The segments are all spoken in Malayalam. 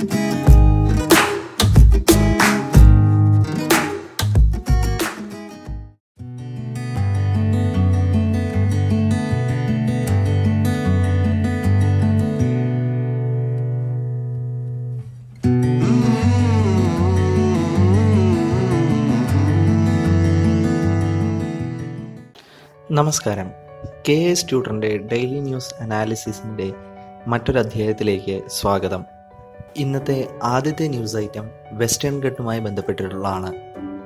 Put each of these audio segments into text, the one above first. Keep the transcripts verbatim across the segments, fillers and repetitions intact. നമസ്കാരം. കെ എസ് ട്യൂട്ടറിൻ്റെ ഡെയിലി ന്യൂസ് അനാലിസിസിൻ്റെ മറ്റൊരു അധ്യായത്തിലേക്ക് സ്വാഗതം. ഇന്നത്തെ ആദ്യത്തെ ന്യൂസ് ഐറ്റം വെസ്റ്റേൺ ഘട്ടുമായി ബന്ധപ്പെട്ടിട്ടുള്ളതാണ്.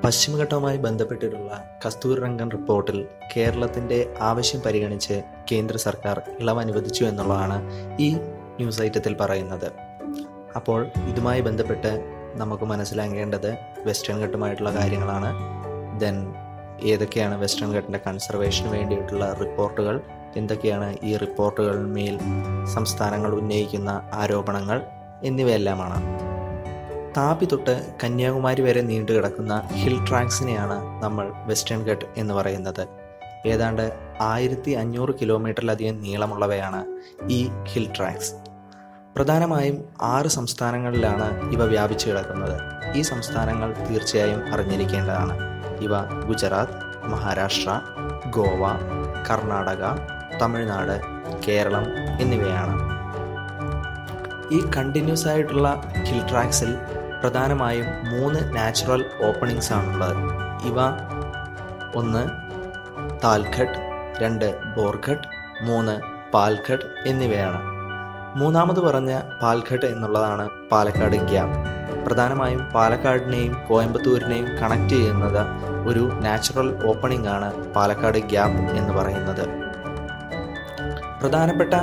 പശ്ചിമഘട്ടവുമായി ബന്ധപ്പെട്ടിട്ടുള്ള കസ്തൂരിരംഗൻ റിപ്പോർട്ടിൽ കേരളത്തിൻ്റെ ആവശ്യം പരിഗണിച്ച് കേന്ദ്ര സർക്കാർ ഇളവ് അനുവദിച്ചു എന്നുള്ളതാണ് ഈ ന്യൂസ് ഐറ്റത്തിൽ പറയുന്നത്. അപ്പോൾ ഇതുമായി ബന്ധപ്പെട്ട് നമുക്ക് മനസ്സിലാക്കേണ്ടത് വെസ്റ്റേൺ ഘട്ടുമായിട്ടുള്ള കാര്യങ്ങളാണ്. ദെൻ ഏതൊക്കെയാണ് വെസ്റ്റേൺ ഘട്ടിൻ്റെ കൺസർവേഷന് വേണ്ടിയിട്ടുള്ള റിപ്പോർട്ടുകൾ, എന്തൊക്കെയാണ് ഈ റിപ്പോർട്ടുകൾ മേൽ സംസ്ഥാനങ്ങൾ ഉന്നയിക്കുന്ന ആരോപണങ്ങൾ എന്നിവയെല്ലാമാണ്. താപി തൊട്ട് കന്യാകുമാരി വരെ നീണ്ടു കിടക്കുന്ന ഹിൽ ട്രാക്സിനെയാണ് നമ്മൾ വെസ്റ്റേൺ ഘട്ട് എന്ന് പറയുന്നത്. ഏതാണ്ട് ആയിരത്തി അഞ്ഞൂറ് കിലോമീറ്ററിലധികം നീളമുള്ളവയാണ് ഈ ഹിൽ ട്രാക്സ്. പ്രധാനമായും ആറ് സംസ്ഥാനങ്ങളിലാണ് ഇവ വ്യാപിച്ചു കിടക്കുന്നത്. ഈ സംസ്ഥാനങ്ങൾ തീർച്ചയായും അറിഞ്ഞിരിക്കേണ്ടതാണ്. ഇവ ഗുജറാത്ത്, മഹാരാഷ്ട്ര, ഗോവ, കർണാടക, തമിഴ്നാട്, കേരളം എന്നിവയാണ്. ഈ കണ്ടിന്യൂസ് ആയിട്ടുള്ള ഹിൽ ട്രാക്സിൽ പ്രധാനമായും മൂന്ന് നാച്ചുറൽ ഓപ്പണിങ്സ് ആണുള്ളത്. ഇവ ഒന്ന് താൽഘട്ട്, രണ്ട് ബോർഘട്ട്, മൂന്ന് പാൽഘട്ട് എന്നിവയാണ്. മൂന്നാമത് പറഞ്ഞ പാൽഘട്ട് എന്നുള്ളതാണ് പാലക്കാട് ഗ്യാപ്. പ്രധാനമായും പാലക്കാടിനെയും കോയമ്പത്തൂരിനെയും കണക്ട് ചെയ്യുന്നത് ഒരു നാച്ചുറൽ ഓപ്പണിംഗ് ആണ് പാലക്കാട് ഗ്യാപ് എന്ന് പറയുന്നത്. പ്രധാനപ്പെട്ട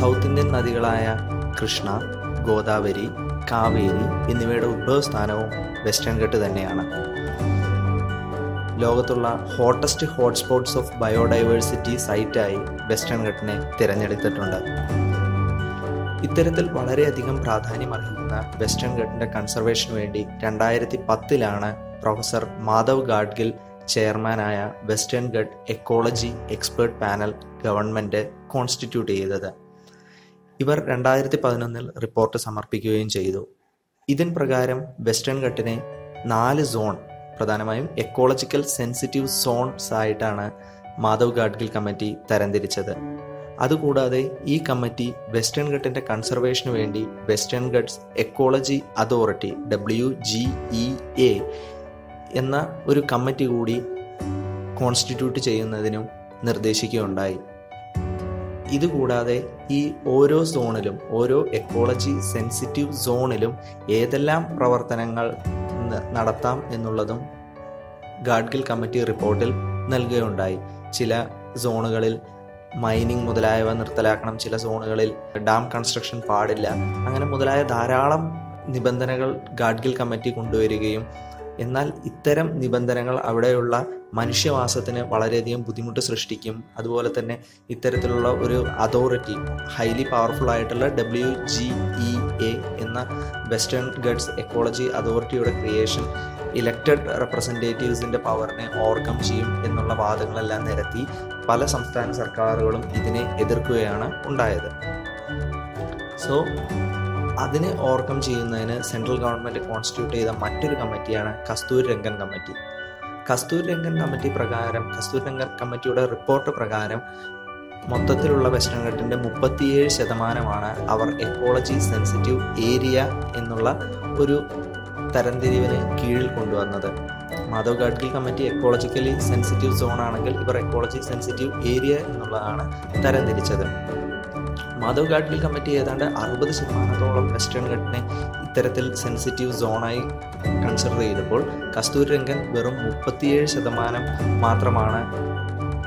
സൗത്ത് ഇന്ത്യൻ നദികളായ കൃഷ്ണ, ഗോദാവരി, കാവേരി എന്നിവയുടെ ഉത്ഭവസ്ഥാനവും വെസ്റ്റേൺ ഘട്ട് തന്നെയാണ്. ലോകത്തുള്ള ഹോട്ടസ്റ്റ് ഹോട്ട്സ്പോട്ട്സ് ഓഫ് ബയോഡൈവേഴ്സിറ്റി സൈറ്റായി വെസ്റ്റേൺ ഘട്ടിനെ തിരഞ്ഞെടുത്തിട്ടുണ്ട്. ഇത്തരത്തിൽ വളരെയധികം പ്രാധാന്യം അർഹിക്കുന്ന വെസ്റ്റേൺ ഘട്ടിൻ്റെ കൺസർവേഷന് വേണ്ടി രണ്ടായിരത്തി പത്തിലാണ് പ്രൊഫസർ മാധവ് ഗാഡ്ഗിൽ ചെയർമാനായ Western Ghat ecology expert panel government constitute ചെയ്തത്. ഇവർ രണ്ടായിരത്തി പതിനൊന്നിൽ റിപ്പോർട്ട് സമർപ്പിക്കുകയും ചെയ്തു. ഇതിൻ പ്രകാരം വെസ്റ്റേൺ ഘട്ടിനെ നാല് സോൺ, പ്രധാനമായും എക്കോളജിക്കൽ സെൻസിറ്റീവ് സോൺസ് ആയിട്ടാണ് മാധവ് ഗാഡ്ഗിൽ കമ്മിറ്റി തരംതിരിച്ചത്. അതുകൂടാതെ ഈ കമ്മിറ്റി വെസ്റ്റേൺ ഘട്ടിൻ്റെ കൺസർവേഷന് വേണ്ടി Western Ghats ecology authority W G E A എന്ന ഒരു കമ്മിറ്റി കൂടി കോൺസ്റ്റിറ്റ്യൂട്ട് ചെയ്യുന്നതിനും നിർദ്ദേശിക്കുകയുണ്ടായി. ഇതുകൂടാതെ ഈ ഓരോ സോണിലും, ഓരോ എക്കോളജി സെൻസിറ്റീവ് സോണിലും ഏതെല്ലാം പ്രവർത്തനങ്ങൾ നടത്താം എന്നുള്ളതും ഗാഡ്ഗിൽ കമ്മിറ്റി റിപ്പോർട്ടിൽ നൽകുകയുണ്ടായി. ചില സോണുകളിൽ മൈനിങ് മുതലായവ നിർത്തലാക്കണം, ചില സോണുകളിൽ ഡാം കൺസ്ട്രക്ഷൻ പാടില്ല, അങ്ങനെ മുതലായ ധാരാളം നിബന്ധനകൾ ഗാഡ്ഗിൽ കമ്മിറ്റി കൊണ്ടുവരികയും എന്നാൽ ഇത്തരം നിബന്ധനകൾ അവിടെയുള്ള മനുഷ്യവാസത്തിന് വളരെയധികം ബുദ്ധിമുട്ട് സൃഷ്ടിക്കും. അതുപോലെ തന്നെ ഇത്തരത്തിലുള്ള ഒരു അതോറിറ്റി, ഹൈലി പവർഫുൾ ആയിട്ടുള്ള ഡബ്ല്യു ജി ഇ എ എന്ന വെസ്റ്റേൺ ഘട്ട്സ് എക്കോളജി അതോറിറ്റിയുടെ ക്രിയേഷൻ ഇലക്റ്റഡ് റെപ്രസെൻറ്റേറ്റീവ്സിൻ്റെ പവറിനെ ഓവർകം ചെയ്യും എന്നുള്ള വാദങ്ങളെല്ലാം നിരത്തി പല സംസ്ഥാന സർക്കാരുകളും ഇതിനെ എതിർക്കുകയാണ് ഉണ്ടായത്. സോ അതിനെ ഓവർകം ചെയ്യുന്നതിന് സെൻട്രൽ ഗവൺമെൻറ് കോൺസ്റ്റിറ്റ്യൂട്ട് ചെയ്ത മറ്റൊരു കമ്മിറ്റിയാണ് കസ്തൂരിരംഗൻ കമ്മിറ്റി. കസ്തൂരിരംഗൻ കമ്മിറ്റി പ്രകാരം കസ്തൂരിരംഗൻ കമ്മിറ്റിയുടെ റിപ്പോർട്ട് പ്രകാരം മൊത്തത്തിലുള്ള വെസ്റ്റേൺ ഘട്ടിൻ്റെ മുപ്പത്തിയേഴ് ശതമാനമാണ് അവർ എക്കോളജി സെൻസിറ്റീവ് ഏരിയ എന്നുള്ള ഒരു തരംതിരിവിന് കീഴിൽ കൊണ്ടുവന്നത്. Madhav Gadgil committee ecologically sensitive സോണാണെങ്കിൽ ഇവർ എക്കോളജി സെൻസിറ്റീവ് ഏരിയ എന്നുള്ളതാണ് തരംതിരിച്ചത്. മാധവ് ഗാഡ്ഗിൽ കമ്മിറ്റി ഏതാണ്ട് അറുപത് ശതമാനത്തോളം വെസ്റ്റേൺ ഘട്ടിനെ ഇത്തരത്തിൽ സെൻസിറ്റീവ് സോണായി കൺസിഡർ ചെയ്തപ്പോൾ കസ്തൂരിരംഗൻ വെറും മുപ്പത്തിയേഴ് ശതമാനം മാത്രമാണ്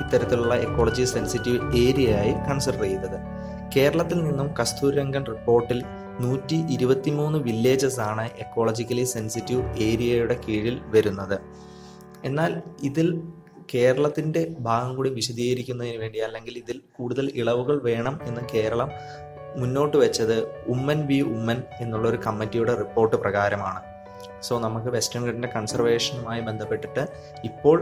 ഇത്തരത്തിലുള്ള എക്കോളജി സെൻസിറ്റീവ് ഏരിയയായി കൺസിഡർ ചെയ്തത്. കേരളത്തിൽ നിന്നും കസ്തൂരിരംഗൻ റിപ്പോർട്ടിൽ നൂറ്റി ഇരുപത്തിമൂന്ന് വില്ലേജസാണ് എക്കോളജിക്കലി സെൻസിറ്റീവ് ഏരിയയുടെ കീഴിൽ വരുന്നത്. എന്നാൽ ഇതിൽ കേരളത്തിൻ്റെ ഭാഗം കൂടി വിശദീകരിക്കുന്നതിന് വേണ്ടി, അല്ലെങ്കിൽ ഇതിൽ കൂടുതൽ ഇളവുകൾ വേണം എന്ന് കേരളം മുന്നോട്ട് വെച്ചത് ഉമ്മൻ വി ഉമ്മൻ എന്നുള്ളൊരു കമ്മിറ്റിയുടെ റിപ്പോർട്ട് പ്രകാരമാണ്. സോ നമുക്ക് വെസ്റ്റേൺ ഘട്ടിൻ്റെ കൺസർവേഷനുമായി ബന്ധപ്പെട്ടിട്ട് ഇപ്പോൾ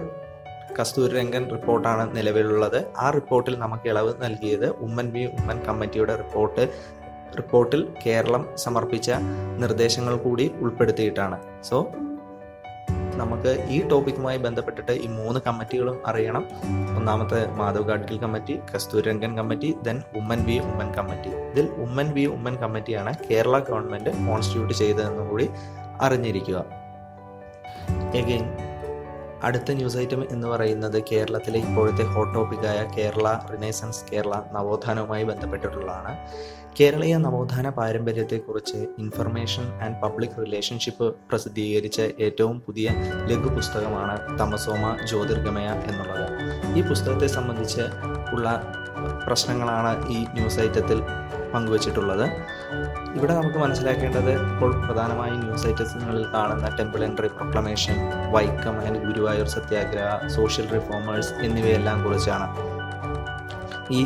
കസ്തൂരിരംഗൻ റിപ്പോർട്ടാണ് നിലവിലുള്ളത്. ആ റിപ്പോർട്ടിൽ നമുക്ക് ഇളവ് നൽകിയത് ഉമ്മൻ വി ഉമ്മൻ കമ്മിറ്റിയുടെ റിപ്പോർട്ട് റിപ്പോർട്ടിൽ കേരളം സമർപ്പിച്ച നിർദ്ദേശങ്ങൾ കൂടി ഉൾപ്പെടുത്തിയിട്ടാണ്. സോ നമുക്ക് ഈ ടോപ്പിക്കുമായി ബന്ധപ്പെട്ടിട്ട് ഈ മൂന്ന് കമ്മിറ്റികളും അറിയണം. ഒന്നാമത്തെ Madhav Gadgil committee, Kasturirangan committee, then Oommen V Oommen committee. ഇതിൽ ഉമ്മൻ വി ഉമ്മൻ കമ്മിറ്റിയാണ് കേരള ഗവൺമെൻറ് കോൺസ്റ്റിറ്റ്യൂട്ട് ചെയ്തതെന്ന് കൂടി അറിഞ്ഞിരിക്കുക. എഗെയിൻ അടുത്ത ന്യൂസ് ഐറ്റം എന്ന് പറയുന്നത് കേരളത്തിലെ ഇപ്പോഴത്തെ ഹോട്ട് ടോപ്പിക്കായ കേരള റിനൈസൻസ്, കേരള നവോത്ഥാനവുമായി ബന്ധപ്പെട്ടിട്ടുള്ളതാണ്. കേരളീയ നവോത്ഥാന പാരമ്പര്യത്തെക്കുറിച്ച് ഇൻഫർമേഷൻ ആൻഡ് പബ്ലിക് റിലേഷൻഷിപ്പ് പ്രസിദ്ധീകരിച്ച ഏറ്റവും പുതിയ ലഘു പുസ്തകമാണ് തമസോമ ജ്യോതിർഗമയ എന്നുള്ളത്. ഈ പുസ്തകത്തെ സംബന്ധിച്ച് ഉള്ള പ്രശ്നങ്ങളാണ് ഈ ന്യൂസ് ഐറ്റത്തിൽ പങ്കുവച്ചിട്ടുള്ളത്. ഇവിടെ നമുക്ക് മനസ്സിലാക്കേണ്ടത് ഇപ്പോൾ പ്രധാനമായും ന്യൂസ് ഐറ്റങ്ങളിൽ കാണുന്ന temple entry proclamation, Vaikom and Guruvayur Satyagraha, social reformers എന്നിവയെല്ലാം കുറിച്ചാണ്. ഈ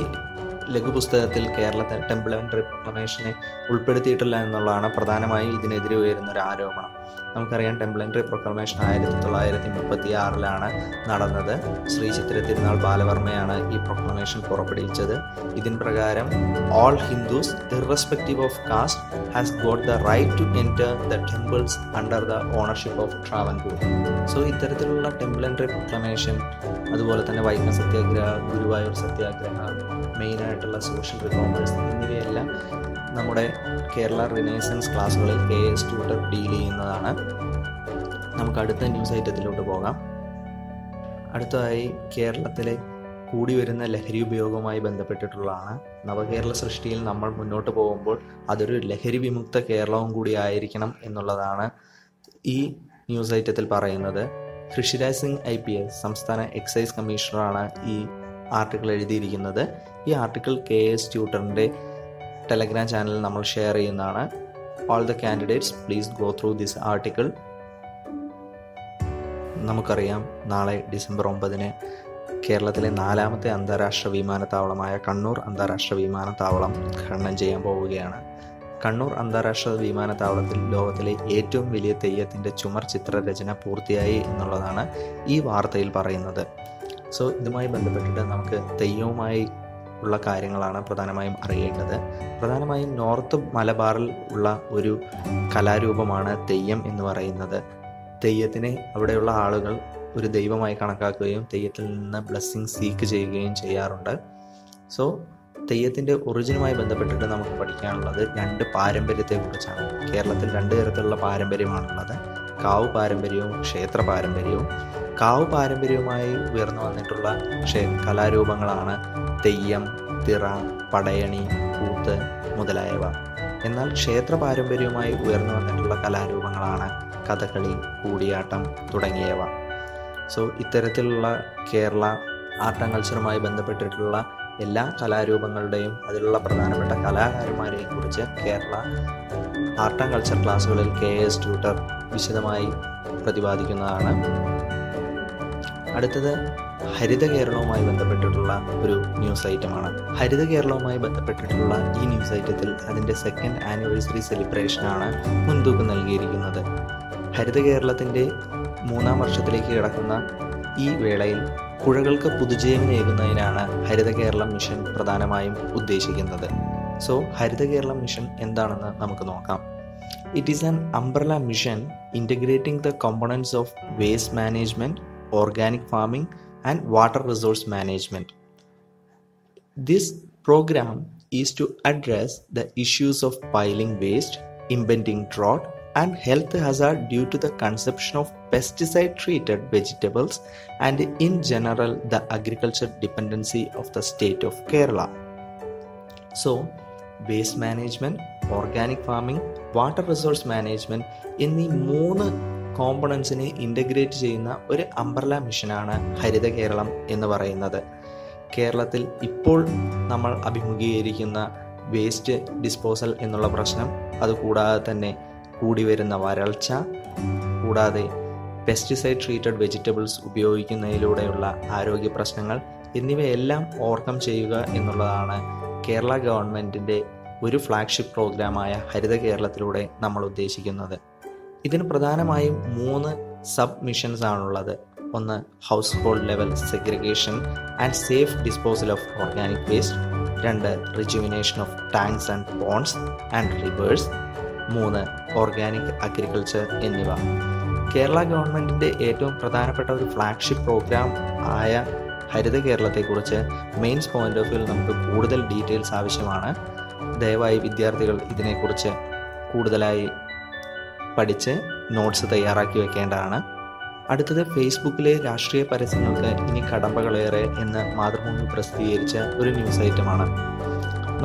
ലഘുപുസ്തകത്തിൽ കേരളത്തെ ടെംപ്ലൻഡറി പ്രൊക്ലമേഷനെ ഉൾപ്പെടുത്തിയിട്ടില്ല എന്നുള്ളതാണ് പ്രധാനമായും ഇതിനെതിരെ ഉയരുന്നൊരു ആരോപണം. നമുക്കറിയാം ടെംപ്ലൻഡറി പ്രൊക്ലമേഷൻ ആയിരത്തി തൊള്ളായിരത്തി മുപ്പത്തി ആറിലാണ് നടന്നത്. ശ്രീ ചിത്ര തിരുനാൾ ബാലവർമ്മയാണ് ഈ പ്രൊക്ലമേഷൻ പുറപ്പെടുവിച്ചത്. ഇതിൻ പ്രകാരം all Hindus irrespective of caste has got the right to enter the temples under the ownership of Travancore. So ഇത്തരത്തിലുള്ള ടെംപ്ലൻഡറി പ്രൊക്ലമേഷൻ, അതുപോലെ തന്നെ വൈക്കം സത്യാഗ്രഹ, ഗുരുവായൂർ സത്യാഗ്രഹ, മെയിനായിട്ടുള്ള സോഷ്യൽ റിഫോമേഴ്സ് എന്നിവയെല്ലാം നമ്മുടെ കേരള റിനൈസൻസ് ക്ലാസ്സുകളിൽ കെ എസ് ട്യൂട്ടർ ഡീൽ ചെയ്യുന്നതാണ്. നമുക്ക് അടുത്ത ന്യൂസ് ഐറ്റത്തിലോട്ട് പോകാം. അടുത്തതായി കേരളത്തിലെ കൂടി വരുന്ന ലഹരി ഉപയോഗവുമായി ബന്ധപ്പെട്ടിട്ടുള്ളതാണ്. നവകേരള സൃഷ്ടിയിൽ നമ്മൾ മുന്നോട്ട് പോകുമ്പോൾ അതൊരു ലഹരി വിമുക്ത കേരളവും കൂടി ആയിരിക്കണം എന്നുള്ളതാണ് ഈ ന്യൂസ് ഐറ്റത്തിൽ പറയുന്നത്. Rishiraj Singh I P S സംസ്ഥാന എക്സൈസ് കമ്മീഷണറാണ് ഈ ആർട്ടിക്കിൾ എഴുതിയിരിക്കുന്നത്. ഈ ആർട്ടിക്കിൾ കെ എസ് ട്യൂട്ടറിൻ്റെ ടെലഗ്രാം ചാനലിൽ നമ്മൾ ഷെയർ ചെയ്യുന്നതാണ്. All the candidates please go through this article. നമുക്കറിയാം നാളെ ഡിസംബർ ഒമ്പതിന് കേരളത്തിലെ നാലാമത്തെ അന്താരാഷ്ട്ര വിമാനത്താവളമായ കണ്ണൂർ അന്താരാഷ്ട്ര വിമാനത്താവളം ഉദ്ഘാടനം ചെയ്യാൻ പോവുകയാണ്. കണ്ണൂർ അന്താരാഷ്ട്ര വിമാനത്താവളത്തിൽ ലോകത്തിലെ ഏറ്റവും വലിയ തെയ്യത്തിൻ്റെ ചുമർ ചിത്രരചന പൂർത്തിയായി എന്നുള്ളതാണ് ഈ വാർത്തയിൽ പറയുന്നത്. സോ ഇതുമായി ബന്ധപ്പെട്ടിട്ട് നമുക്ക് തെയ്യവുമായി ഉള്ള കാര്യങ്ങളാണ് പ്രധാനമായും അറിയേണ്ടത്. പ്രധാനമായും നോർത്ത് മലബാറിൽ ഉള്ള ഒരു കലാരൂപമാണ് തെയ്യം എന്ന് പറയുന്നത്. തെയ്യത്തിനെ അവിടെയുള്ള ആളുകൾ ഒരു ദൈവമായി കണക്കാക്കുകയും തെയ്യത്തിൽ നിന്ന് ബ്ലെസ്സിങ് സീക്ക് ചെയ്യുകയും ചെയ്യാറുണ്ട്. സോ തെയ്യത്തിൻ്റെ ഒറിജിനുമായി ബന്ധപ്പെട്ടിട്ട് നമുക്ക് പഠിക്കാനുള്ളത് രണ്ട് പാരമ്പര്യത്തെക്കുറിച്ചാണ്. കേരളത്തിൽ രണ്ട് തരത്തിലുള്ള പാരമ്പര്യമാണുള്ളത്, കാവ് പാരമ്പര്യവും ക്ഷേത്ര പാരമ്പര്യവും. കാവ് പാരമ്പര്യവുമായി ഉയർന്നു വന്നിട്ടുള്ള കലാരൂപങ്ങളാണ് തെയ്യം, തിറ, പടയണി, കൂത്ത് മുതലായവ. എന്നാൽ ക്ഷേത്ര പാരമ്പര്യവുമായി ഉയർന്നു വന്നിട്ടുള്ള കലാരൂപങ്ങളാണ് കഥകളി, കൂടിയാട്ടം തുടങ്ങിയവ. സോ ഇത്തരത്തിലുള്ള കേരള ആർട്ട് ആൻഡ് കൾച്ചറുമായി ബന്ധപ്പെട്ടിട്ടുള്ള എല്ലാ കലാരൂപങ്ങളുടെയും അതിലുള്ള പ്രധാനപ്പെട്ട കലാകാരന്മാരെയും കുറിച്ച് കേരള ആർട്ട് ആൻഡ് കൾച്ചർ ക്ലാസ്സുകളിൽ കെ എസ് ട്യൂട്ടർ വിശദമായി പ്രതിപാദിക്കുന്നതാണ്. അടുത്തത് ഹരിത കേരളവുമായി ബന്ധപ്പെട്ടിട്ടുള്ള ഒരു ന്യൂസ് ഐറ്റമാണ്. ഹരിത കേരളവുമായി ബന്ധപ്പെട്ടിട്ടുള്ള ഈ ന്യൂസ് ഐറ്റത്തിൽ അതിൻ്റെ സെക്കൻഡ് ആനിവേഴ്സറി സെലിബ്രേഷനാണ് മുൻതൂക്കം നൽകിയിരിക്കുന്നത്. ഹരിത കേരളത്തിൻ്റെ മൂന്നാം വർഷത്തിലേക്ക് കിടക്കുന്ന ഈ വേളയിൽ പുഴകൾക്ക് പുതുജീവനേകുന്നതിനാണ് ഹരിത കേരളം മിഷൻ പ്രധാനമായും ഉദ്ദേശിക്കുന്നത്. സോ ഹരിത കേരളം മിഷൻ എന്താണെന്ന് നമുക്ക് നോക്കാം. It is an umbrella mission integrating the components of waste management, organic farming and water resource management. This program is to address the issues of piling waste, impending drought and health hazard due to the consumption of pesticide treated vegetables and in general the agriculture dependency of the state of Kerala. So waste management, organic farming, water resource management എന്നീ മൂന്ന് കോമ്പണൻസിനെ ഇൻ്റഗ്രേറ്റ് ചെയ്യുന്ന ഒരു അംബ്രല മിഷനാണ് ഹരിത കേരളം എന്ന് പറയുന്നത്. കേരളത്തിൽ ഇപ്പോൾ നമ്മൾ അഭിമുഖീകരിക്കുന്ന വേസ്റ്റ് ഡിസ്പോസൽ എന്നുള്ള പ്രശ്നം, അതുകൂടാതെ തന്നെ കൂടി വരുന്ന വരൾച്ച, കൂടാതെ പെസ്റ്റിസൈഡ് ട്രീറ്റഡ് വെജിറ്റബിൾസ് ഉപയോഗിക്കുന്നതിലൂടെയുള്ള ആരോഗ്യ പ്രശ്നങ്ങൾ എന്നിവയെല്ലാം ഓവർകം ചെയ്യുക എന്നുള്ളതാണ് കേരള ഗവൺമെൻറ്റിൻ്റെ ഒരു ഫ്ലാഗ്ഷിപ്പ് പ്രോഗ്രാമായ ഹരിത കേരളത്തിലൂടെ നമ്മൾ ഉദ്ദേശിക്കുന്നത്. ഇതിന് പ്രധാനമായും മൂന്ന് സബ് മിഷൻസ് ആണുള്ളത്. ഒന്ന് household level segregation and safe disposal of organic waste, രണ്ട് rejuvenation of tanks and ponds and rivers, മൂന്ന് ഓർഗാനിക് അഗ്രികൾച്ചർ എന്നിവ. കേരള ഗവൺമെൻറ്റിൻ്റെ ഏറ്റവും പ്രധാനപ്പെട്ട ഒരു ഫ്ലാഗ്ഷിപ്പ് പ്രോഗ്രാം ആയ ഹരിത കേരളത്തെക്കുറിച്ച് മെയിൻസ് പോയിൻ്റ് ഓഫ് വ്യൂവിൽ നമുക്ക് കൂടുതൽ ഡീറ്റെയിൽസ് ആവശ്യമാണ്. ദയവായി വിദ്യാർത്ഥികൾ ഇതിനെക്കുറിച്ച് കൂടുതലായി പഠിച്ച് നോട്ട്സ് തയ്യാറാക്കി വെക്കേണ്ടതാണ്. അടുത്തത് ഫേസ്ബുക്കിലെ രാഷ്ട്രീയ പരസ്യങ്ങൾക്ക് ഇനി കടമ്പകളേറെ എന്ന് മാതൃഭൂമി പ്രസിദ്ധീകരിച്ച ഒരു ന്യൂസ് ഐറ്റമാണ്.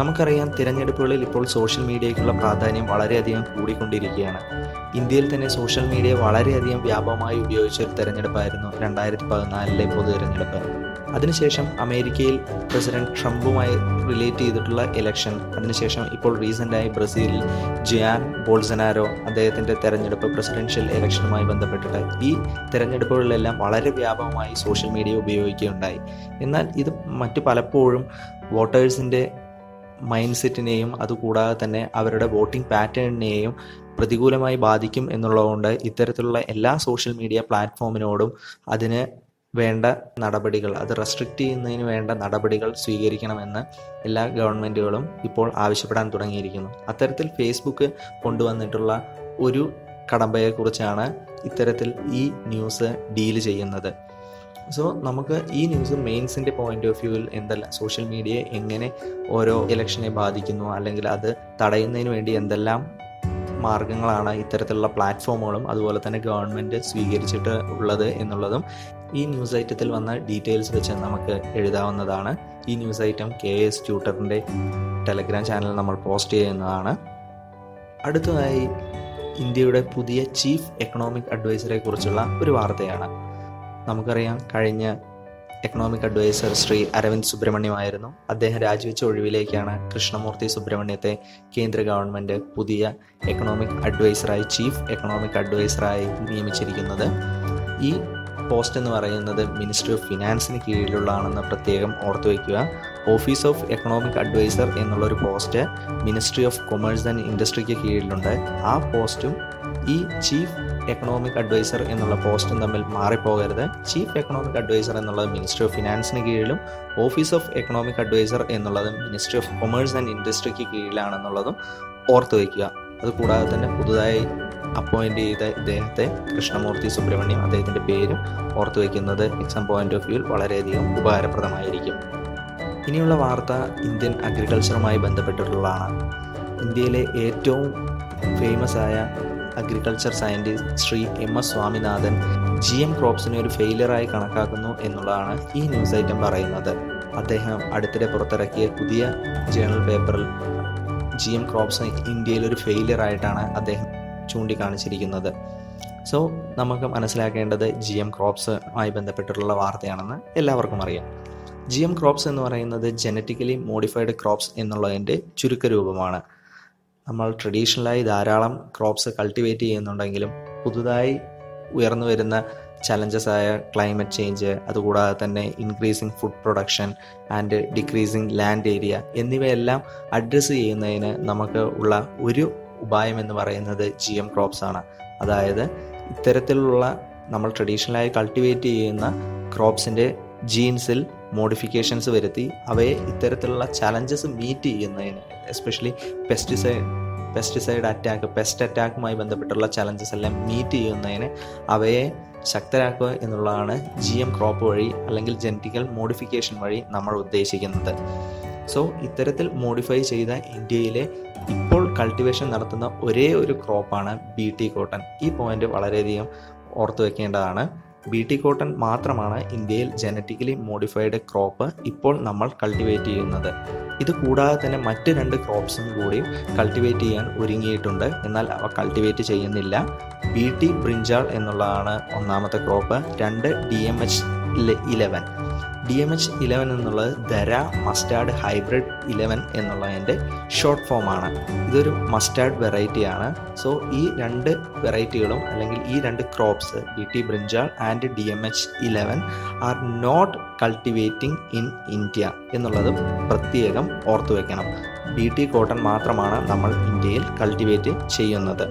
നമുക്കറിയാം, തിരഞ്ഞെടുപ്പുകളിൽ ഇപ്പോൾ സോഷ്യൽ മീഡിയയ്ക്കുള്ള പ്രാധാന്യം വളരെയധികം കൂടിക്കൊണ്ടിരിക്കുകയാണ്. ഇന്ത്യയിൽ തന്നെ സോഷ്യൽ മീഡിയ വളരെയധികം വ്യാപകമായി ഉപയോഗിച്ച ഒരു തെരഞ്ഞെടുപ്പായിരുന്നു രണ്ടായിരത്തി പതിനാലിലെ പൊതു തെരഞ്ഞെടുപ്പ്. അതിനുശേഷം അമേരിക്കയിൽ പ്രസിഡന്റ് ട്രംപുമായി റിലേറ്റ് ചെയ്തിട്ടുള്ള ഇലക്ഷൻ, അതിനുശേഷം ഇപ്പോൾ റീസെൻ്റായി ബ്രസീലിൽ ജാൻ ബോൾസനാരോ അദ്ദേഹത്തിൻ്റെ തെരഞ്ഞെടുപ്പ് പ്രസിഡൻഷ്യൽ ഇലക്ഷനുമായി ബന്ധപ്പെട്ടിട്ട് ഈ തെരഞ്ഞെടുപ്പുകളിലെല്ലാം വളരെ വ്യാപകമായി സോഷ്യൽ മീഡിയ ഉപയോഗിക്കുകയുണ്ടായി. എന്നാൽ ഇത് മറ്റ് പലപ്പോഴും വോട്ടേഴ്സിൻ്റെ മൈൻഡ് സെറ്റിനെയും അതുകൂടാതെ തന്നെ അവരുടെ വോട്ടിംഗ് പാറ്റേണിനെയും പ്രതികൂലമായി ബാധിക്കും എന്നുള്ളതുകൊണ്ട് ഇത്തരത്തിലുള്ള എല്ലാ സോഷ്യൽ മീഡിയ പ്ലാറ്റ്ഫോമിനോടും അതിന് വേണ്ട നടപടികൾ, അത് റെസ്ട്രിക്റ്റ് ചെയ്യുന്നതിന് വേണ്ട നടപടികൾ സ്വീകരിക്കണമെന്ന് എല്ലാ ഗവൺമെൻറ്റുകളും ഇപ്പോൾ ആവശ്യപ്പെടാൻ തുടങ്ങിയിരിക്കുന്നു. അത്തരത്തിൽ ഫേസ്ബുക്ക് കൊണ്ടുവന്നിട്ടുള്ള ഒരു കടമ്പയെക്കുറിച്ചാണ് ഇത്തരത്തിൽ ഈ ന്യൂസ് ഡീൽ ചെയ്യുന്നത്. സോ നമുക്ക് ഈ ന്യൂസ് മെയിൻസിൻ്റെ പോയിൻ്റ് ഓഫ് വ്യൂവിൽ എന്തെല്ലാം സോഷ്യൽ മീഡിയയെ എങ്ങനെ ഓരോ ഇലക്ഷനെ ബാധിക്കുന്നു, അല്ലെങ്കിൽ അത് തടയുന്നതിന് വേണ്ടി എന്തെല്ലാം മാർഗങ്ങളാണ് ഇത്തരത്തിലുള്ള പ്ലാറ്റ്ഫോമുകളും അതുപോലെ തന്നെ ഗവൺമെൻറ് സ്വീകരിച്ചിട്ട് ഉള്ളത് എന്നുള്ളതും ഈ ന്യൂസ് ഐറ്റത്തിൽ വന്ന ഡീറ്റെയിൽസ് വെച്ച് നമുക്ക് എഴുതാവുന്നതാണ്. ഈ ന്യൂസ് ഐറ്റം കെ എസ് ട്യൂട്ടറിൻ്റെ ടെലഗ്രാം ചാനലിൽ നമ്മൾ പോസ്റ്റ് ചെയ്യുന്നതാണ്. അടുത്തതായി ഇന്ത്യയുടെ പുതിയ ചീഫ് എക്കണോമിക് അഡ്വൈസറെ കുറിച്ചുള്ള ഒരു വാർത്തയാണ്. നമുക്കറിയാം, കഴിഞ്ഞ എക്കണോമിക് അഡ്വൈസർ ശ്രീ അരവിന്ദ് സുബ്രഹ്മണ്യമായിരുന്നു. അദ്ദേഹം രാജിവെച്ച ഒഴിവിലേക്കാണ് കൃഷ്ണമൂർത്തി സുബ്രഹ്മണ്യത്തെ കേന്ദ്ര ഗവൺമെൻറ് പുതിയ എക്കണോമിക് അഡ്വൈസറായി, ചീഫ് എക്കണോമിക് അഡ്വൈസറായി നിയമിച്ചിരിക്കുന്നത്. ഈ പോസ്റ്റ് എന്ന് പറയുന്നത് മിനിസ്ട്രി ഓഫ് ഫിനാൻസിന് കീഴിലുള്ളതാണെന്ന് പ്രത്യേകം ഓർത്തു വയ്ക്കുക. ഓഫീസ് ഓഫ് എക്കണോമിക് അഡ്വൈസർ എന്നുള്ളൊരു post ministry of commerce and ഇൻഡസ്ട്രിക്ക് കീഴിലുണ്ട്. ആ പോസ്റ്റും ഈ ചീഫ് എക്കണോമിക് അഡ്വൈസർ എന്നുള്ള പോസ്റ്റും തമ്മിൽ മാറിപ്പോകരുത്. ചീഫ് എക്കണോമിക് അഡ്വൈസർ എന്നുള്ളത് മിനിസ്ട്രി ഓഫ് ഫിനാൻസിന് കീഴിലും ഓഫീസ് ഓഫ് എക്കണോമിക് അഡ്വൈസർ എന്നുള്ളത് മിനിസ്ട്രി ഓഫ് കൊമേഴ്സ് ആൻഡ് ഇൻഡസ്ട്രിക്ക് കീഴിലാണെന്നുള്ളതും ഓർത്തു വയ്ക്കുക. അതുകൂടാതെ തന്നെ പുതുതായി അപ്പോയിൻ്റ് ചെയ്ത ഇദ്ദേഹത്തെ കൃഷ്ണമൂർത്തി സുബ്രഹ്മണ്യം, അദ്ദേഹത്തിൻ്റെ പേരും ഓർത്തു വയ്ക്കുന്നത് എക്സാം പോയിൻ്റ് ഓഫ് വ്യൂവിൽ വളരെയധികം ഉപകാരപ്രദമായിരിക്കും. ഇനിയുള്ള വാർത്ത ഇന്ത്യൻ അഗ്രികൾച്ചറുമായി ബന്ധപ്പെട്ടിട്ടുള്ളതാണ്. ഇന്ത്യയിലെ ഏറ്റവും ഫേമസ് ആയ agriculture scientist Shri M S Swaminathan G M ക്രോപ്സിനെ ഒരു ഫെയിലിയറായി കണക്കാക്കുന്നു എന്നുള്ളതാണ് ഈ ന്യൂസ് ഐറ്റം പറയുന്നത്. അദ്ദേഹം അടുത്തിടെ പുറത്തിറക്കിയ പുതിയ ജേണൽ പേപ്പറിൽ ജി എം ക്രോപ്സ് ഇന്ത്യയിലൊരു ഫെയിലിയറായിട്ടാണ് അദ്ദേഹം ചൂണ്ടിക്കാണിച്ചിരിക്കുന്നത്. സോ നമുക്ക് മനസ്സിലാക്കേണ്ടത് ജി എം ക്രോപ്സുമായി ബന്ധപ്പെട്ടിട്ടുള്ള വാർത്തയാണെന്ന് എല്ലാവർക്കും അറിയാം. ജി എം ക്രോപ്സ് എന്ന് പറയുന്നത് ജനറ്റിക്കലി മോഡിഫൈഡ് ക്രോപ്സ് എന്നുള്ളതിൻ്റെ ചുരുക്കരൂപമാണ്. നമ്മൾ ട്രഡീഷണലായി ധാരാളം ക്രോപ്സ് കൾട്ടിവേറ്റ് ചെയ്യുന്നുണ്ടെങ്കിലും പുതുതായി ഉയർന്നു വരുന്ന ചലഞ്ചസായ ക്ലൈമറ്റ് ചേഞ്ച്, അതുകൂടാതെ തന്നെ increasing food production and decreasing land area എന്നിവയെല്ലാം അഡ്രസ്സ് ചെയ്യുന്നതിന് നമുക്ക് ഉള്ള ഒരു ഉപായം എന്ന് പറയുന്നത് ജി എം ക്രോപ്സ് ആണ്. അതായത് ഇത്തരത്തിലുള്ള നമ്മൾ ട്രഡീഷണലായി കൾട്ടിവേറ്റ് ചെയ്യുന്ന ക്രോപ്സിൻ്റെ ജീൻസിൽ മോഡിഫിക്കേഷൻസ് വരുത്തി അവയെ ഇത്തരത്തിലുള്ള ചലഞ്ചസ് മീറ്റ് ചെയ്യുന്നതിന്, especially pesticide pesticide attack pest അറ്റാക്കുമായി ബന്ധപ്പെട്ടുള്ള ചലഞ്ചസ് എല്ലാം മീറ്റ് ചെയ്യുന്നതിന് അവയെ ശക്തരാക്കുക എന്നുള്ളതാണ് ജി എം ക്രോപ്പ് വഴി അല്ലെങ്കിൽ ജനറ്റിക്കൽ മോഡിഫിക്കേഷൻ വഴി നമ്മൾ ഉദ്ദേശിക്കുന്നത്. സോ ഇത്തരത്തിൽ മോഡിഫൈ ചെയ്ത ഇന്ത്യയിലെ ഇപ്പോൾ കൾട്ടിവേഷൻ നടത്തുന്ന ഒരേ ഒരു ക്രോപ്പാണ് ബി ടി കോട്ടൺ. ഈ പോയിൻ്റ് വളരെയധികം ഓർത്തു വയ്ക്കേണ്ടതാണ്. ബി ടി കോട്ടൺ മാത്രമാണ് ഇന്ത്യയിൽ ജനറ്റിക്കലി മോഡിഫൈഡ് ക്രോപ്പ് ഇപ്പോൾ നമ്മൾ കൾട്ടിവേറ്റ് ചെയ്യുന്നത്. ഇത് കൂടാതെ തന്നെ മറ്റ് രണ്ട് ക്രോപ്സും കൂടി കൾട്ടിവേറ്റ് ചെയ്യാൻ ഒരുങ്ങിയിട്ടുണ്ട്, എന്നാൽ അവ കൾട്ടിവേറ്റ് ചെയ്യുന്നില്ല. ബി ടി ബ്രിഞ്ചാൾ എന്നുള്ളതാണ് ഒന്നാമത്തെ ക്രോപ്പ്. രണ്ട് D M H eleven. D M H eleven എന്നുള്ളത് ധര മസ്റ്റാർഡ് ഹൈബ്രിഡ് ഇലവൻ എന്നുള്ളതിൻ്റെ ഷോർട്ട് ഫോമാണ്. ഇതൊരു മസ്റ്റാർഡ് വെറൈറ്റിയാണ്. സോ ഈ രണ്ട് വെറൈറ്റികളും അല്ലെങ്കിൽ ഈ രണ്ട് crops B T brinjal and D M H eleven are not cultivating in India എന്നുള്ളത് പ്രത്യേകം ഓർത്തു വയ്ക്കണം. ബി ടി കോട്ടൺ മാത്രമാണ് നമ്മൾ ഇന്ത്യയിൽ കൾട്ടിവേറ്റ് ചെയ്യുന്നത്.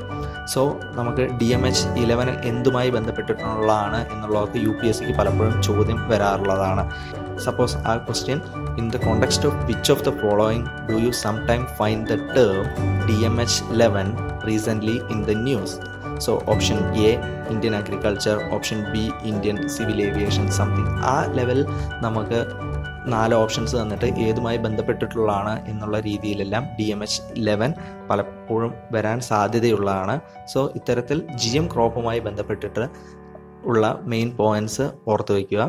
സോ നമുക്ക് ഡി എം എച്ച് ഇലവൻ എന്തുമായി ബന്ധപ്പെട്ടിട്ടുള്ളതാണ് എന്നുള്ളതൊക്കെ യു പി എസ് സിക്ക് പലപ്പോഴും ചോദ്യം വരാറുള്ളതാണ്. Suppose our question, in the context of which of the following do you sometimes find the term D M H eleven recently in the news? So option A, Indian agriculture, option B, Indian civil aviation, something. Our level, namakku നാല് ഓപ്ഷൻസ് തന്നിട്ട് ഏതുമായി ബന്ധപ്പെട്ടിട്ടുള്ളതാണ് എന്നുള്ള രീതിയിലെല്ലാം ഡി എം എച്ച് ഇലവൻ പലപ്പോഴും വരാൻ സാധ്യതയുള്ളതാണ്. സോ ഇത്തരത്തിൽ ജി എം ക്രോപ്പുമായി ബന്ധപ്പെട്ടിട്ട് ഉള്ള മെയിൻ പോയിൻറ്റ്സ് ഓർത്ത് വയ്ക്കുക.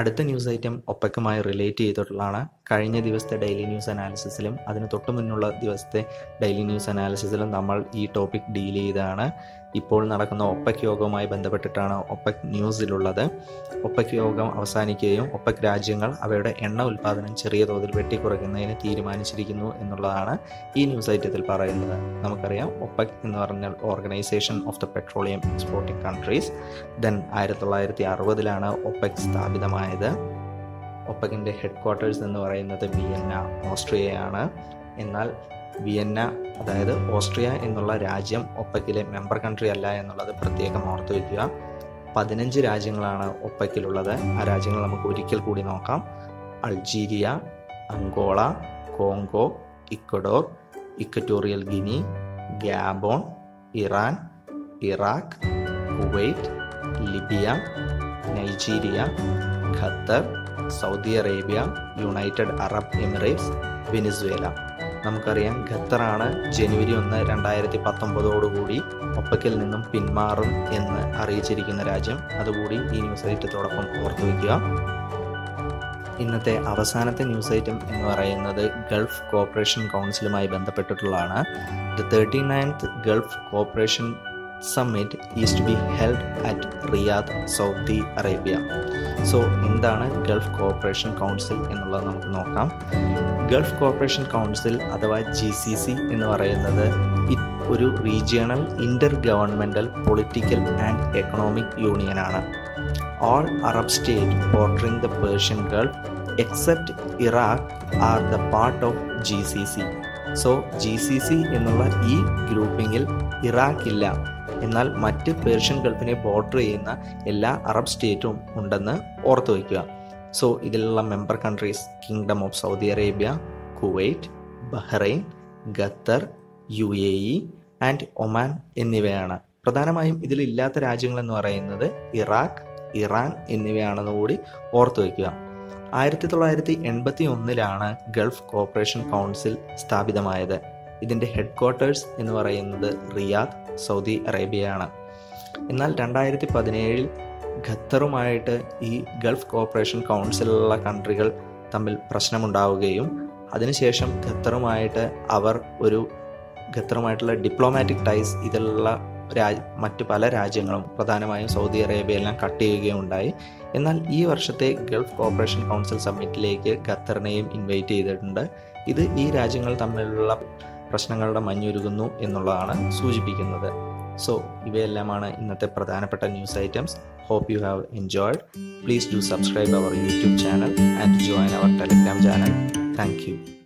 അടുത്ത ന്യൂസ് ഐറ്റം ഒപ്പക്കുമായി റിലേറ്റ് ചെയ്തിട്ടുള്ളതാണ്. കഴിഞ്ഞ ദിവസത്തെ ഡെയിലി ന്യൂസ് അനാലിസിസിലും അതിന് തൊട്ട് മുന്നുള്ള ദിവസത്തെ ഡെയിലി ന്യൂസ് അനാലിസിസിലും നമ്മൾ ഈ ടോപ്പിക് ഡീൽ ചെയ്തതാണ്. ഇപ്പോൾ നടക്കുന്ന ഒപ്പക് യോഗവുമായി ബന്ധപ്പെട്ടിട്ടാണ് ഒപ്പക് ന്യൂസിലുള്ളത്. ഒപ്പക് യോഗം അവസാനിക്കുകയും ഒപ്പക് രാജ്യങ്ങൾ അവയുടെ എണ്ണ ഉൽപ്പാദനം ചെറിയ തോതിൽ വെട്ടിക്കുറയ്ക്കുന്നതിന് തീരുമാനിച്ചിരിക്കുന്നു എന്നുള്ളതാണ് ഈ ന്യൂസ് ഐറ്റത്തിൽ പറയുന്നത്. നമുക്കറിയാം ഒപ്പക് എന്ന് പറഞ്ഞാൽ organisation of the petroleum exporting countries. Then ആയിരത്തി തൊള്ളായിരത്തി അറുപതിലാണ് ഒപ്പക് സ്ഥാപിതമായത്. ഒപ്പകിൻ്റെ ഹെഡ് ക്വാർട്ടേഴ്സ് എന്ന് പറയുന്നത് വിയന്ന, ഓസ്ട്രിയയാണ്. എന്നാൽ വിയന്ന, അതായത് ഓസ്ട്രിയ എന്നുള്ള രാജ്യം ഒപ്പക്കിലെ മെമ്പർ കൺട്രി അല്ല എന്നുള്ളത് പ്രത്യേകം ഓർത്തു വയ്ക്കുക. പതിനഞ്ച് രാജ്യങ്ങളാണ് ഒപ്പക്കിലുള്ളത്. ആ രാജ്യങ്ങൾ നമുക്ക് ഒരിക്കൽ കൂടി നോക്കാം. Algeria, Angola, Congo, Ecuador, Equatorial Guinea, Gabon, Iran, Iraq, Kuwait, Libya, Nigeria, Qatar, Saudi Arabia, United Arab Emirates, Venezuela. നമുക്കറിയാം ഖത്തറാണ് ജനുവരി ഒന്ന് രണ്ടായിരത്തി പത്തൊമ്പതോടുകൂടി ഒപ്പക്കിൽ നിന്നും പിന്മാറും എന്ന് അറിയിച്ചിരിക്കുന്ന രാജ്യം. അതുകൂടി ഈ ന്യൂസ് ഐറ്റത്തോടൊപ്പം ഓർത്തു വയ്ക്കുക. ഇന്നത്തെ അവസാനത്തെ ന്യൂസ് ഐറ്റം എന്ന് പറയുന്നത് ഗൾഫ് കോപ്പറേഷൻ കൗൺസിലുമായി ബന്ധപ്പെട്ടിട്ടുള്ളതാണ്. The thirty ninth Gulf cooperation summit is to be held at Riyadh, Saudi Arabia. So എന്താണ് ഗൾഫ് കോർപ്പറേഷൻ കൗൺസിൽ എന്നുള്ളത് നമുക്ക് നോക്കാം. ഗൾഫ് കോർപ്പറേഷൻ കൗൺസിൽ അഥവാ ജി സി സി എന്ന് പറയുന്നത് ഒരു regional inter governmental political and economic യൂണിയനാണ്. All Arab state bordering the Persian Gulf except Iraq are the part of G C C. So G C C എന്നുള്ള ഈ ഗ്രൂപ്പിങ്ങിൽ ഇറാഖില്ല, എന്നാൽ മറ്റ് പേർഷ്യൻ ഗൾഫിനെ ബോർഡർ ചെയ്യുന്ന എല്ലാ അറബ് സ്റ്റേറ്റും ഉണ്ടെന്ന് ഓർത്തു വയ്ക്കുക. സോ ഇതിലുള്ള member countries kingdom of Saudi Arabia, Kuwait, Bahrain, Qatar, U A E and Oman എന്നിവയാണ്. പ്രധാനമായും ഇതിലില്ലാത്ത രാജ്യങ്ങളെന്ന് പറയുന്നത് ഇറാഖ്, ഇറാൻ എന്നിവയാണെന്ന് കൂടി ഓർത്തു വയ്ക്കുക. ആയിരത്തി തൊള്ളായിരത്തി എൺപത്തി ഒന്നിലാണ് ഗൾഫ് കോർപ്പറേഷൻ കൗൺസിൽ സ്ഥാപിതമായത്. ഇതിൻ്റെ ഹെഡ് ക്വാർട്ടേഴ്സ് എന്ന് പറയുന്നത് റിയാദ്, സൗദി അറേബ്യയാണ്. എന്നാൽ രണ്ടായിരത്തി പതിനേഴിൽ ഖത്തറുമായിട്ട് ഈ ഗൾഫ് കോർപ്പറേഷൻ കൗൺസിലുള്ള കൺട്രികൾ തമ്മിൽ പ്രശ്നമുണ്ടാവുകയും അതിനുശേഷം ഖത്തറുമായിട്ട് അവർ ഒരു ഖത്തറുമായിട്ടുള്ള ഡിപ്ലോമാറ്റിക് ടൈസ് ഇതിലുള്ള രാജ് മറ്റ് പല രാജ്യങ്ങളും പ്രധാനമായും സൗദി അറേബ്യയെല്ലാം കട്ട് ചെയ്യുകയുണ്ടായി. എന്നാൽ ഈ വർഷത്തെ ഗൾഫ് കോർപ്പറേഷൻ കൗൺസിൽ സമ്മിറ്റിലേക്ക് ഖത്തറിനെയും ഇൻവൈറ്റ് ചെയ്തിട്ടുണ്ട്. ഇത് ഈ രാജ്യങ്ങൾ തമ്മിലുള്ള പ്രശ്നങ്ങളുടെ മഞ്ഞുരുകുന്നു എന്നുള്ളതാണ് സൂചിപ്പിക്കുന്നത്. സോ ഇവയെല്ലാമാണ് ഇന്നത്തെ പ്രധാനപ്പെട്ട news items. Hope you have enjoyed. Please do subscribe our YouTube channel and join our Telegram channel. Thank U.